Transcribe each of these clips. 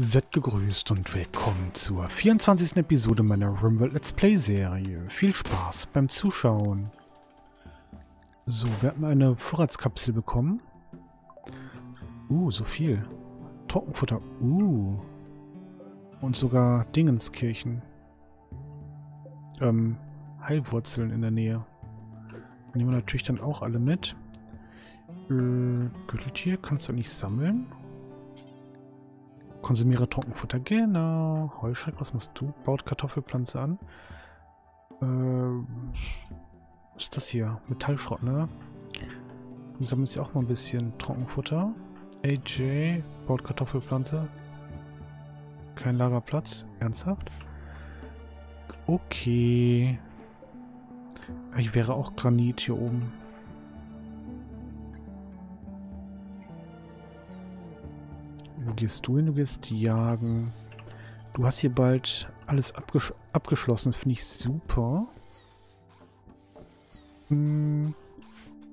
Seid gegrüßt und willkommen zur 24. Episode meiner RimWorld Let's Play Serie. Viel Spaß beim Zuschauen. So, wir hatten eine Vorratskapsel bekommen. So viel. Trockenfutter. Und sogar Dingenskirchen. Heilwurzeln in der Nähe. Nehmen wir natürlich dann auch alle mit. Gürteltier kannst du nicht sammeln. Konsumiere Trockenfutter, genau. Heuschreck, was machst du? Baut Kartoffelpflanze an. Was ist das hier? Metallschrott, ne? Du sammelst ja auch mal ein bisschen Trockenfutter. AJ, baut Kartoffelpflanze. Kein Lagerplatz, ernsthaft? Okay. Ich wäre auch Granit hier oben. Wo gehst du hin? Du gehst jagen. Du hast hier bald alles abgeschlossen. Das finde ich super.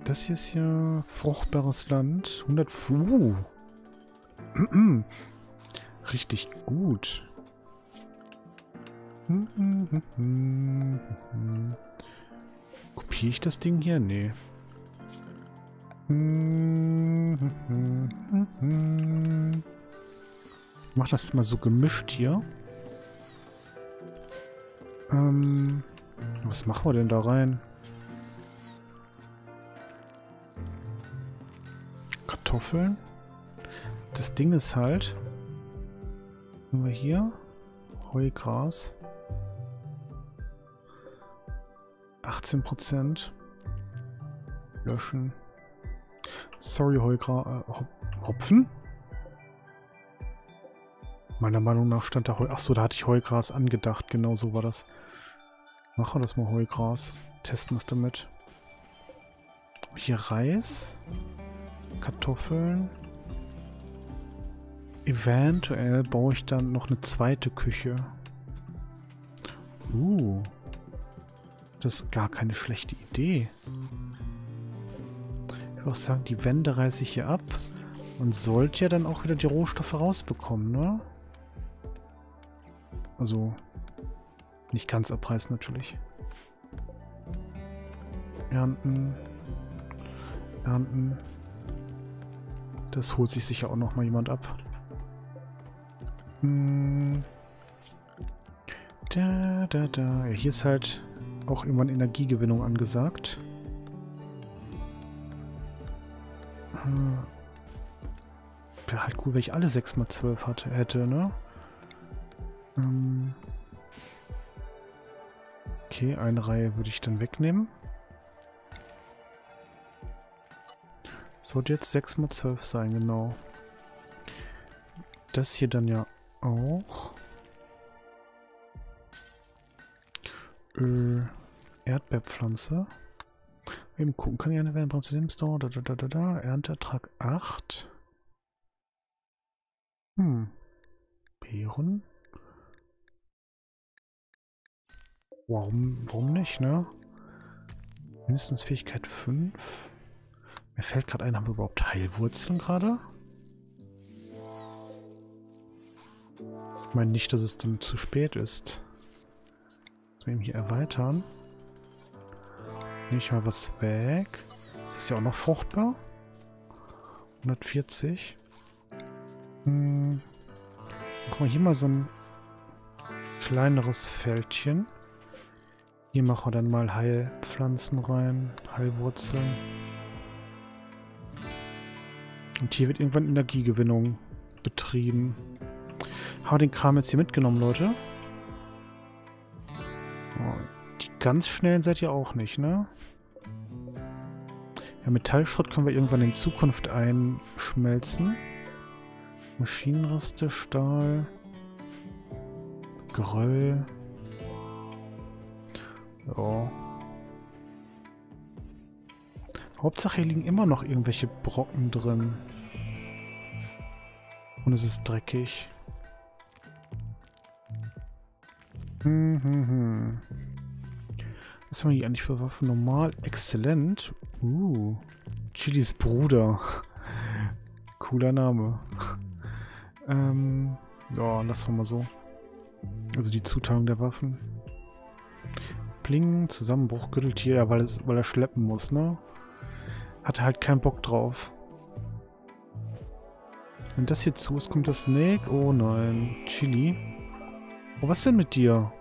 Das hier ist ja fruchtbares Land. 100 Fu. Richtig gut. Kopiere ich das Ding hier? Nee. Ich mach das mal so gemischt hier. Was machen wir denn da rein? Kartoffeln. Das Ding ist halt. Haben wir hier. Heugras. 18%. Löschen. Sorry, Heugras. Hopfen? Meiner Meinung nach stand da Heugras. Achso, da hatte ich Heugras angedacht. Genau so war das. Machen wir das mal Heugras. Testen es damit. Hier Reis. Kartoffeln. Eventuell baue ich dann noch eine zweite Küche. Das ist gar keine schlechte Idee. Ich würde auch sagen, die Wände reiße ich hier ab. Und sollte ja dann auch wieder die Rohstoffe rausbekommen, ne? Also, nicht ganz abreißen natürlich. Ernten. Ernten. Das holt sich sicher auch noch mal jemand ab. Ja, hier ist halt auch irgendwann Energiegewinnung angesagt. Wäre halt cool, wenn ich alle 6×12 hätte, ne? Okay, eine Reihe würde ich dann wegnehmen. Sollte jetzt 6×12 sein, genau. Das hier dann ja auch. Erdbeerpflanze. Eben gucken, kann ich eine Wärmepflanze zu dem Store? Ernteertrag 8. Beeren. Warum nicht, ne? Mindestens Fähigkeit 5. Mir fällt gerade ein, haben wir überhaupt Heilwurzeln gerade? Ich meine nicht, dass es dann zu spät ist. Dass wir eben hier erweitern. Nehme ich mal was weg. Das ist ja auch noch fruchtbar. 140. Machen wir hier mal so ein kleineres Fältchen. Hier machen wir dann mal Heilpflanzen rein, Heilwurzeln. Und hier wird irgendwann Energiegewinnung betrieben. Haben wir den Kram jetzt hier mitgenommen, Leute? Die ganz schnellen seid ihr auch nicht, ne? Ja, Metallschrott können wir irgendwann in Zukunft einschmelzen. Maschinenreste, Stahl, Geröll. Ja. Hauptsache hier liegen immer noch irgendwelche Brocken drin. Und es ist dreckig. Was haben wir hier eigentlich für Waffen? Normal, exzellent. Chilis Bruder. Cooler Name. Ja, lassen wir mal so. Also die Zuteilung der Waffen. Pling, Zusammenbruch, Gürteltier, ja, weil er schleppen muss, ne? Hat er halt keinen Bock drauf. Wenn das hier zu ist, kommt das Snake. Oh nein, Chili. Oh, was denn mit dir?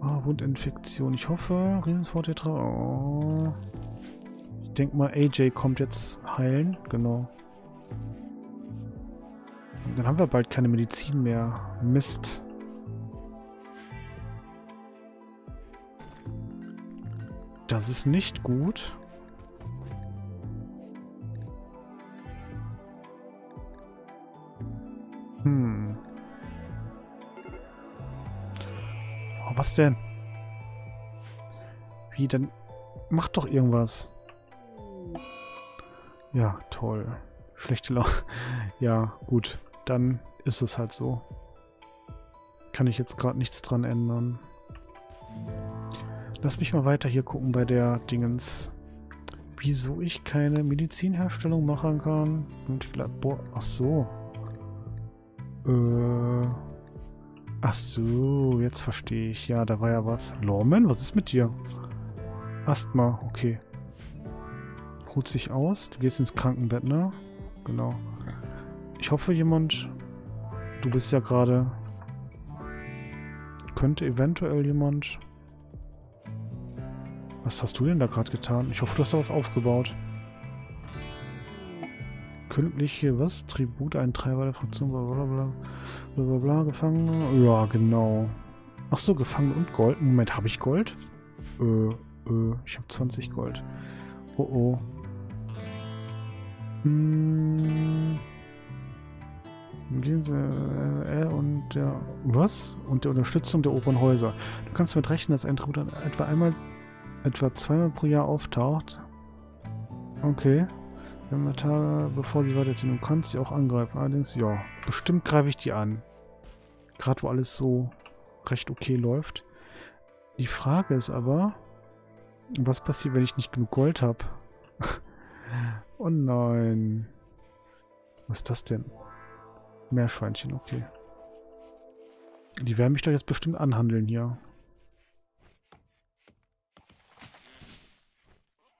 Oh, Wundinfektion. Ich hoffe, Riesensfortetra. Oh. Ich denke mal, AJ kommt jetzt heilen. Genau. Und dann haben wir bald keine Medizin mehr. Mist. Das ist nicht gut. Oh, was denn? Wie denn? Mach doch irgendwas. Ja, toll. Schlechte Laune. Ja, gut. Dann ist es halt so. Kann ich jetzt gerade nichts dran ändern. Lass mich mal weiter hier gucken bei der Dingens. Wieso ich keine Medizinherstellung machen kann? Und Labor. Ach so. Ach so, jetzt verstehe ich. Ja, da war ja was. Lorman, was ist mit dir? Asthma, okay. Ruht sich aus. Du gehst ins Krankenbett, ne? Genau. Ich hoffe, jemand... Du bist ja gerade... Könnte eventuell jemand... Was hast du denn da gerade getan? Ich hoffe, du hast da was aufgebaut. Kündliche, was? Tribut, ein Treiber der Fraktion, blablabla, blablabla, Gefangene. Ja, genau. Ach so, Gefangene und Gold. Moment, habe ich Gold? Ich habe 20 Gold. Oh, oh. Und der... Was? Und der Unterstützung der oberen Häuser. Du kannst damit rechnen, dass ein Tribut etwa zweimal pro Jahr auftaucht. Okay. Wenn wir Tage, bevor sie weiterziehen, du kannst sie auch angreifen. Allerdings, ja, bestimmt greife ich die an. Gerade wo alles so recht okay läuft. Die Frage ist aber, was passiert, wenn ich nicht genug Gold habe? Oh nein. Was ist das denn? Meerschweinchen, okay. Die werden mich doch jetzt bestimmt anhandeln hier.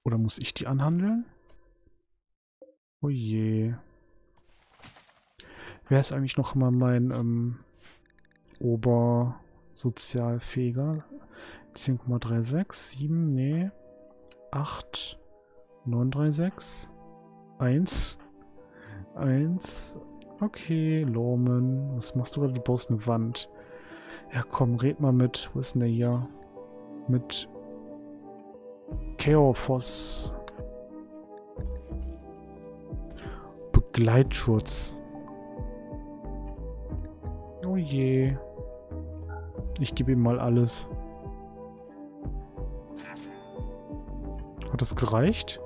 Oder muss ich die anhandeln? Oh je. Wer ist eigentlich noch mal mein Obersozialfähiger? 10,36, 7, nee. 8, 936, 1, 1. Okay, Lorman. Was machst du gerade? Du baust eine Wand. Ja komm, red mal mit. Wo ist denn der hier? Mit Chaos. Gleitschutz. Oh je. Ich gebe ihm mal alles. Hat das gereicht?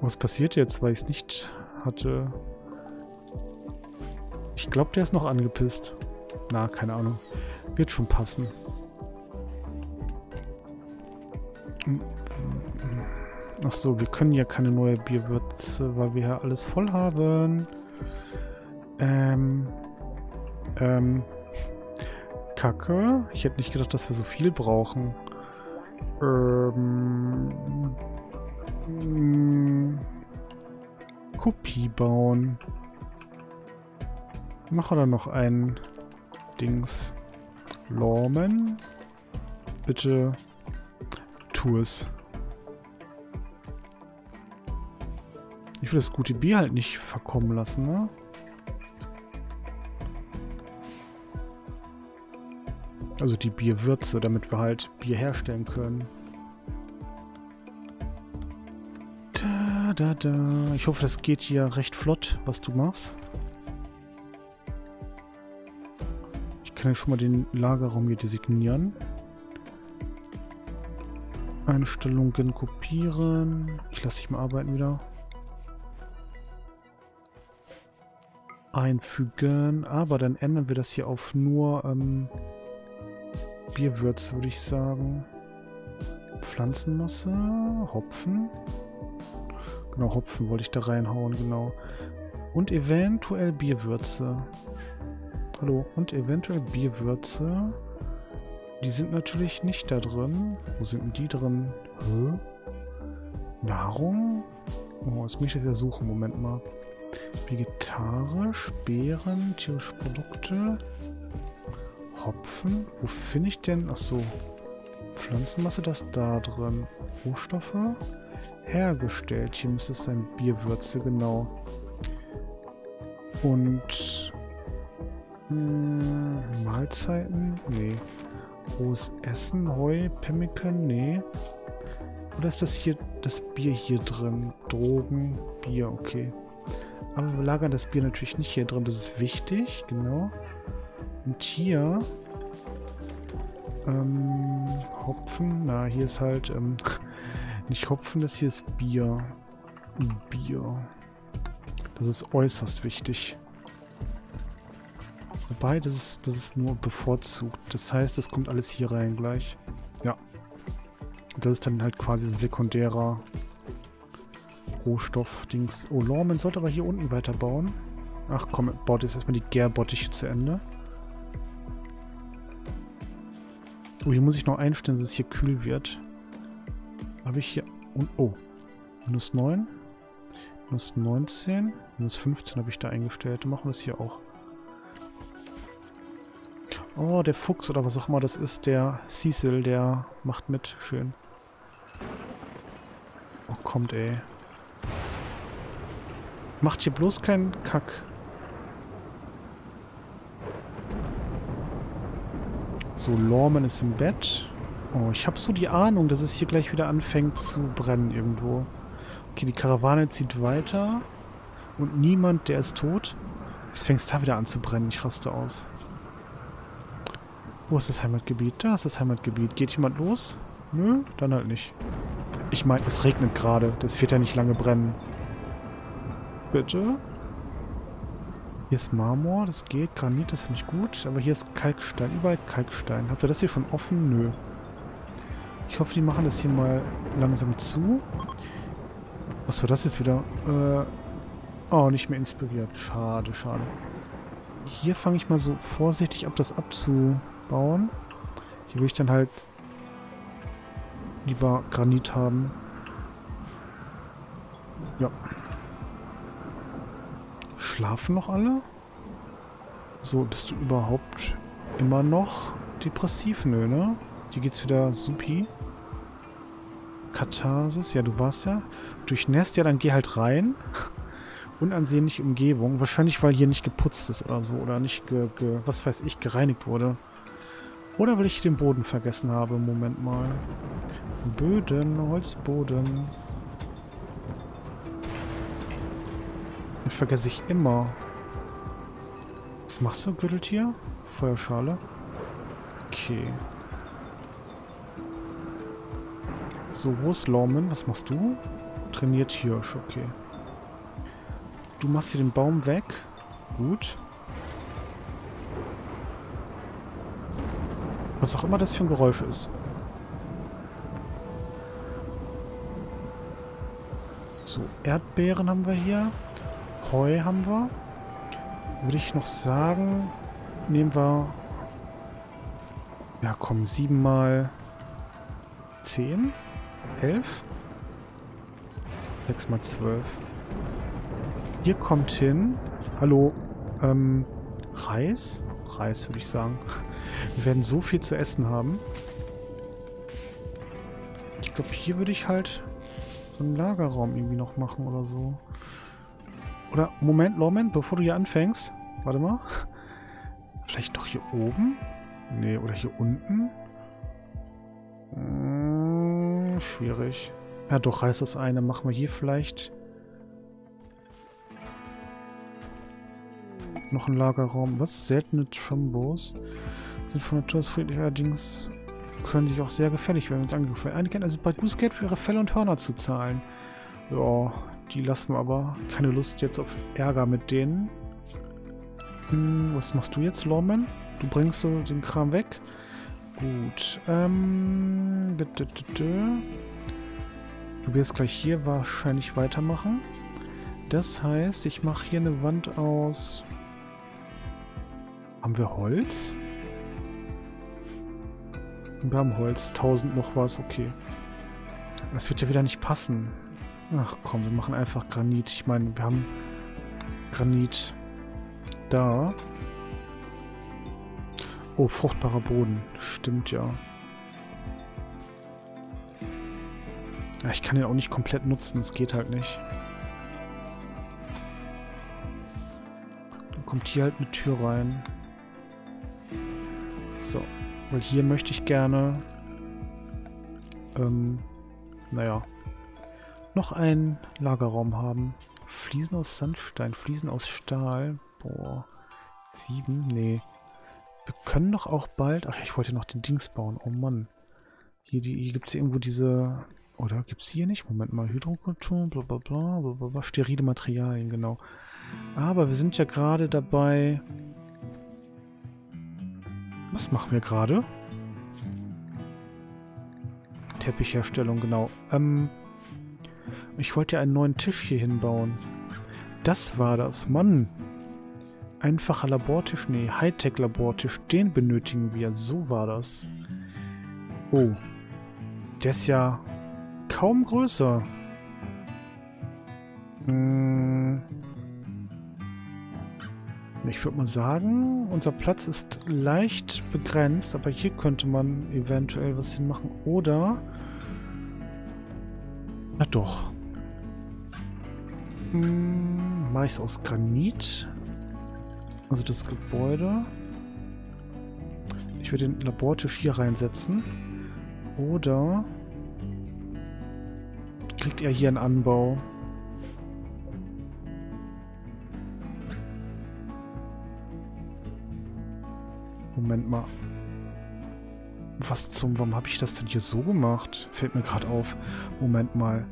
Was passiert jetzt, weil ich es nicht hatte? Ich glaube, der ist noch angepisst. Na, keine Ahnung. Wird schon passen. Ach so, wir können ja keine neue Bierwürze, weil wir ja alles voll haben. Kacke. Ich hätte nicht gedacht, dass wir so viel brauchen. Kopie bauen. Machen wir da noch ein Dings. Lorman. Bitte tu es. Ich will das gute Bier halt nicht verkommen lassen, ne? Also die Bierwürze, damit wir halt Bier herstellen können. Da, da, da. Ich hoffe, das geht hier recht flott, was du machst. Ich kann ja schon mal den Lagerraum hier designieren. Einstellungen kopieren. Ich lasse dich mal arbeiten wieder. Einfügen, aber dann ändern wir das hier auf nur Bierwürze, würde ich sagen. Pflanzenmasse, Hopfen. Genau, Hopfen wollte ich da reinhauen, genau. Und eventuell Bierwürze. Hallo, und eventuell Bierwürze. Die sind natürlich nicht da drin. Wo sind denn die drin? Hä? Nahrung? Oh, jetzt muss ich das ja suchen. Moment mal. Vegetarisch, Beeren, tierische Produkte, Hopfen. Wo finde ich denn? Achso. Pflanzenmasse, das da drin. Rohstoffe. Hergestellt. Hier müsste es sein. Bierwürze, genau. Und Mahlzeiten? Nee. Rohes Essen, Heu, Pemmican? Nee. Oder ist das hier das Bier hier drin? Drogen, Bier, okay. Aber wir lagern das Bier natürlich nicht hier drin. Das ist wichtig, genau. Und hier Hopfen. Na, hier ist halt nicht Hopfen, das hier ist Bier. Bier. Das ist äußerst wichtig. Wobei, das ist nur bevorzugt. Das heißt, das kommt alles hier rein gleich. Ja. Und das ist dann halt quasi so sekundärer Rohstoff-Dings. Oh, Lorman sollte aber hier unten weiterbauen. Ach komm, baut jetzt erstmal die Gärbottiche zu Ende. Oh, hier muss ich noch einstellen, dass es hier kühl wird. Habe ich hier... Oh, minus 9. Minus 19, minus 15 habe ich da eingestellt. Machen wir es hier auch. Oh, der Fuchs oder was auch immer das ist, der Cecil, der macht mit. Schön. Oh, kommt, ey. Macht hier bloß keinen Kack. So, Lorman ist im Bett. Oh, ich habe so die Ahnung, dass es hier gleich wieder anfängt zu brennen irgendwo. Okay, die Karawane zieht weiter und niemand, der ist tot. Jetzt fängt es da wieder an zu brennen. Ich raste aus. Wo ist das Heimatgebiet? Da ist das Heimatgebiet. Geht jemand los? Nö, dann halt nicht. Ich meine, es regnet gerade. Das wird ja nicht lange brennen. Bitte? Hier ist Marmor, das geht. Granit, das finde ich gut. Aber hier ist Kalkstein. Überall Kalkstein. Habt ihr das hier schon offen? Nö. Ich hoffe, die machen das hier mal langsam zu. Was war das jetzt wieder? Oh, nicht mehr inspiriert. Schade, schade. Hier fange ich mal so vorsichtig ab, das abzubauen. Hier will ich dann halt lieber Granit haben. Ja. Schlafen noch alle? So, bist du überhaupt immer noch depressiv? Nö, ne? Hier geht's wieder supi. Katharsis, ja, du warst ja. Durchnässt, ja, dann geh halt rein. Unansehnliche Umgebung. Wahrscheinlich, weil hier nicht geputzt ist oder so. Oder nicht, was weiß ich, gereinigt wurde. Oder weil ich den Boden vergessen habe. Moment mal. Böden, Holzboden. Den vergesse ich immer. Was machst du, Gürteltier? Feuerschale. Okay. So, wo ist Lorman? Was machst du? Trainiert Hirsch, okay. Du machst hier den Baum weg. Gut. Was auch immer das für ein Geräusch ist. So, Erdbeeren haben wir hier. Heu haben wir. Würde ich noch sagen, nehmen wir... Ja, komm, 7 mal 10. 11. 6 mal 12. Hier kommt hin. Hallo. Reis? Reis würde ich sagen. Wir werden so viel zu essen haben. Ich glaube, hier würde ich halt so einen Lagerraum irgendwie noch machen oder so. Oder, Moment, Lorman, bevor du hier anfängst. Warte mal. Vielleicht doch hier oben? Nee, oder hier unten? Schwierig. Ja doch, reißt das eine. Machen wir hier vielleicht noch einen Lagerraum. Was? Seltene Trombos sind von Natur aus friedlich, allerdings können sich auch sehr gefährlich werden, wenn uns angegriffen wird. Einige kennen also bald gutes Geld für ihre Felle und Hörner zu zahlen. Ja, die lassen wir aber. Keine Lust jetzt auf Ärger mit denen. Was machst du jetzt, Lorman? Du bringst den Kram weg. Gut. Du wirst gleich hier wahrscheinlich weitermachen. Das heißt, ich mache hier eine Wand aus... Haben wir Holz? Wir haben Holz. 1000 noch was, okay. Das wird ja wieder nicht passen. Ach komm, wir machen einfach Granit. Ich meine, wir haben Granit da. Oh, fruchtbarer Boden. Stimmt ja. Ja, ich kann ja auch nicht komplett nutzen. Das geht halt nicht. Dann kommt hier halt eine Tür rein. So. Weil hier möchte ich gerne... naja. Noch einen Lagerraum haben. Fliesen aus Sandstein. Fliesen aus Stahl. Boah. 7? Nee. Wir können doch auch bald... Ach, ich wollte noch den Dings bauen. Oh Mann. Hier gibt es irgendwo diese... Oder gibt es hier nicht? Moment mal. Hydrokultur, blablabla, blablabla. Sterile Materialien, genau. Aber wir sind ja gerade dabei... Was machen wir gerade? Teppichherstellung, genau. Ich wollte ja einen neuen Tisch hier hinbauen. Das war das. Mann! Einfacher Labortisch, nee, Hightech-Labortisch, den benötigen wir. So war das. Oh. Der ist ja kaum größer. Ich würde mal sagen, unser Platz ist leicht begrenzt, aber hier könnte man eventuell was hinmachen. Oder... Na doch. Mache ich es aus Granit. Also das Gebäude. Ich würde den Labortisch hier reinsetzen. Oder... Kriegt er hier einen Anbau? Moment mal. Was zum... Warum habe ich das denn hier so gemacht? Fällt mir gerade auf. Moment mal.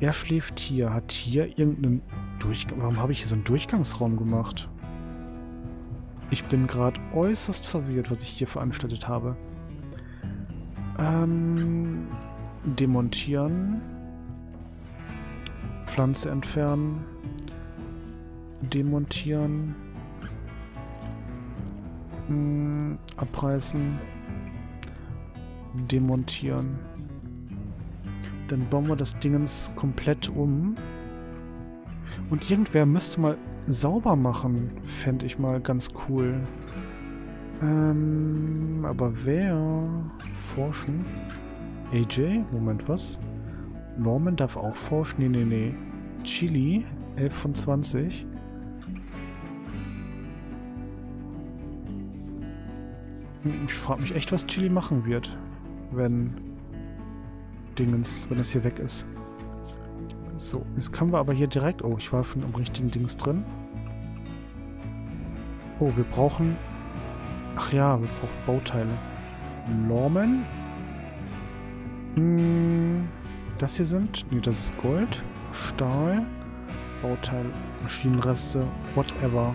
Er schläft hier. Hat hier irgendeinen Durchgang... Warum habe ich hier so einen Durchgangsraum gemacht? Ich bin gerade äußerst verwirrt, was ich hier veranstaltet habe. Demontieren. Pflanze entfernen. Demontieren. Abreißen, demontieren. Dann bauen wir das Dingens komplett um. Und irgendwer müsste mal sauber machen, fände ich mal ganz cool. Aber wer? Forschen? AJ? Moment, was? Norman darf auch forschen? Nee, nee, nee. Chili, 11 von 20. Ich frage mich echt, was Chili machen wird, wenn das hier weg ist. So, jetzt können wir aber hier direkt... Oh, ich war schon im richtigen Dings drin. Oh, wir brauchen... Ach ja, wir brauchen Bauteile. Norman. Das hier sind... Nee, das ist Gold. Stahl. Bauteile. Maschinenreste. Whatever.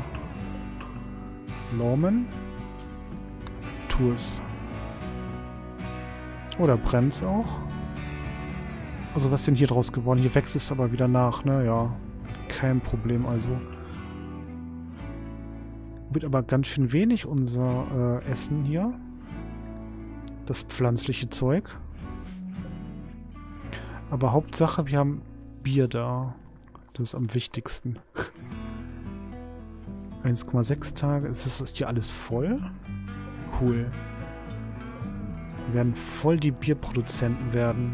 Norman. Oder brennt es auch? Also was ist denn hier draus geworden? Hier wächst es aber wieder nach, ne? Ja, kein Problem also. Wird aber ganz schön wenig unser Essen hier. Das pflanzliche Zeug. Aber Hauptsache, wir haben Bier da. Das ist am wichtigsten. 1,6 Tage. Ist das hier alles voll? Cool. Wir werden voll die Bierproduzenten werden.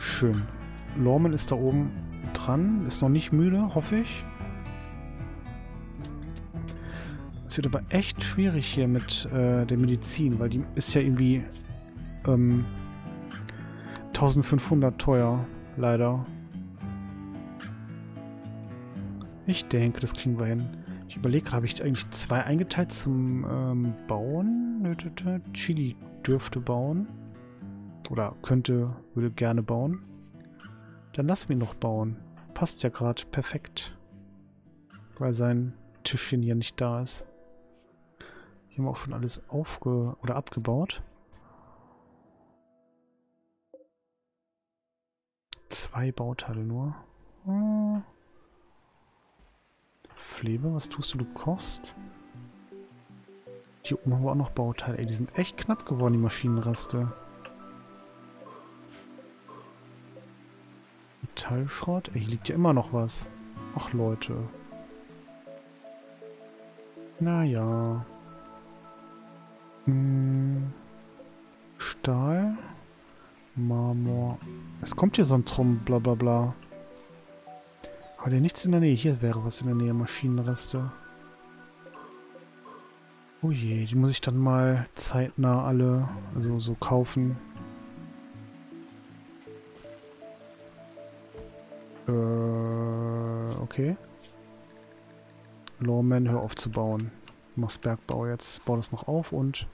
Schön. Lorman ist da oben dran. Ist noch nicht müde, hoffe ich. Es wird aber echt schwierig hier mit der Medizin, weil die ist ja irgendwie... 1500 teuer, leider. Ich denke, das kriegen wir hin. Ich überlege, habe ich eigentlich zwei eingeteilt zum Bauen? Chili dürfte bauen. Oder könnte, würde gerne bauen. Dann lass mich noch bauen. Passt ja gerade perfekt. Weil sein Tischchen hier nicht da ist. Hier haben wir auch schon alles abgebaut. 2 Bauteile nur. Flebe, was tust du? Du kochst. Hier oben haben wir auch noch Bauteile. Ey, die sind echt knapp geworden, die Maschinenreste. Metallschrott. Ey, hier liegt ja immer noch was. Ach, Leute. Naja. Stahl. Marmor. Es kommt hier so ein Trumm, bla bla bla. Hat ja nichts in der Nähe. Hier wäre was in der Nähe. Maschinenreste. Oh je, die muss ich dann mal zeitnah alle so kaufen. Okay. Lawman, hör auf zu bauen. Du machst Bergbau jetzt. Bau das noch auf und...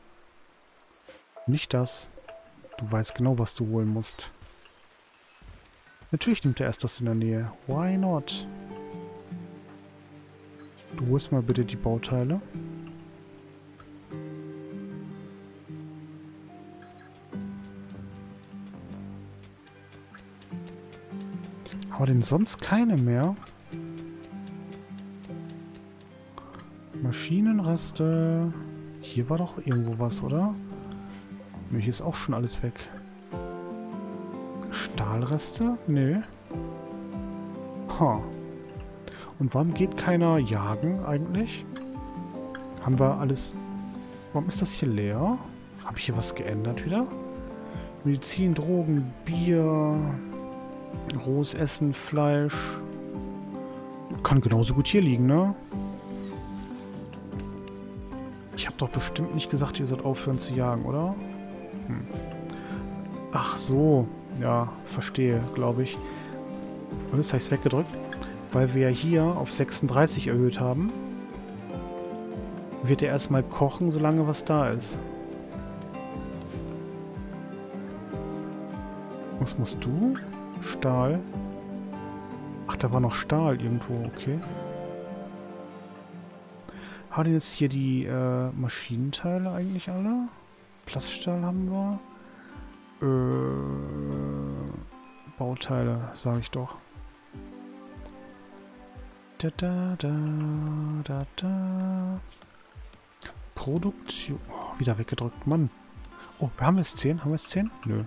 Nicht das. Du weißt genau, was du holen musst. Natürlich nimmt er erst das in der Nähe. Why not? Du holst mal bitte die Bauteile. Haben wir denn sonst keine mehr? Maschinenreste. Hier war doch irgendwo was, oder? Nee, hier ist auch schon alles weg. Stahlreste? Nö. Ha. Und warum geht keiner jagen eigentlich? Haben wir alles... Warum ist das hier leer? Habe ich hier was geändert wieder? Medizin, Drogen, Bier... Rohes Essen, Fleisch. Kann genauso gut hier liegen, ne? Ich habe doch bestimmt nicht gesagt, ihr sollt aufhören zu jagen, oder? Hm. Ach so. Ja, verstehe, glaube ich. Und das habe ich weggedrückt. Weil wir ja hier auf 36 erhöht haben, wird er erstmal kochen, solange was da ist. Was musst du? Stahl. Ach, da war noch Stahl irgendwo, okay. Haben jetzt hier die Maschinenteile eigentlich alle? Plaststahl haben wir. Bauteile, sage ich doch. Da, da, da, da, da. Produktion. Oh, wieder weggedrückt, Mann. Oh, haben wir es 10? Haben wir es 10? Nö.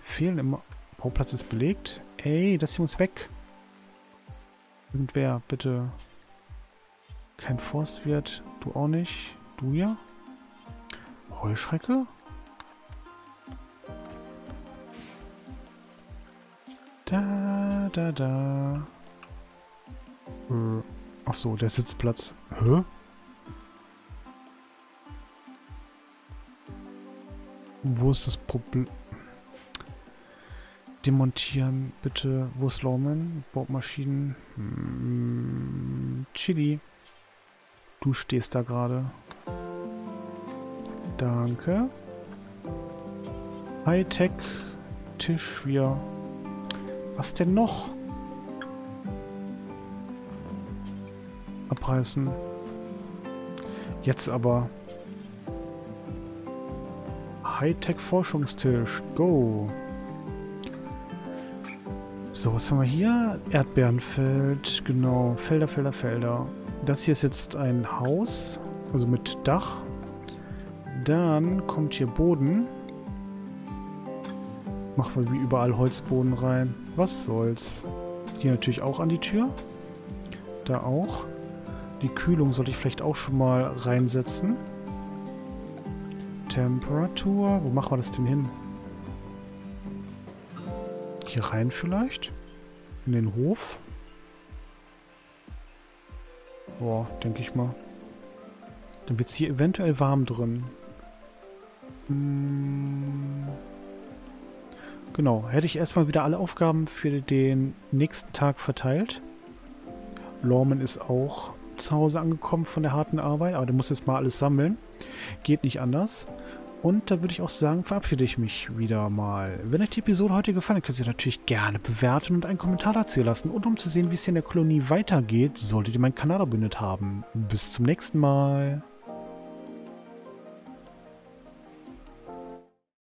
Fehlen immer... Bauplatz ist belegt. Ey, das hier muss weg. Irgendwer, bitte. Kein Forstwirt. Du auch nicht. Du ja. Heuschrecke? Da, da, da. Ach so, der Sitzplatz. Hä? Wo ist das Problem? Demontieren, bitte. Wo ist Lawman? Baumaschinen. Chili. Du stehst da gerade. Danke. Hightech. Tisch, wir. Was denn noch? Abreißen. Jetzt aber. Hightech Forschungstisch. Go. So, was haben wir hier? Erdbeerenfeld, genau. Felder, Felder, Felder. Das hier ist jetzt ein Haus, also mit Dach. Dann kommt hier Boden. Machen wir wie überall Holzboden rein. Was soll's. Hier natürlich auch an die Tür. Da auch. Die Kühlung sollte ich vielleicht auch schon mal reinsetzen. Temperatur. Wo machen wir das denn hin? Hier rein vielleicht? In den Hof? Boah, denke ich mal. Dann wird es hier eventuell warm drin. Genau, hätte ich erstmal wieder alle Aufgaben für den nächsten Tag verteilt. Lawman ist auch zu Hause angekommen von der harten Arbeit, aber der muss jetzt mal alles sammeln. Geht nicht anders. Und da würde ich auch sagen, verabschiede ich mich wieder mal. Wenn euch die Episode heute gefallen hat, könnt ihr natürlich gerne bewerten und einen Kommentar dazu lassen. Und um zu sehen, wie es hier in der Kolonie weitergeht, solltet ihr meinen Kanal abonniert haben. Bis zum nächsten Mal.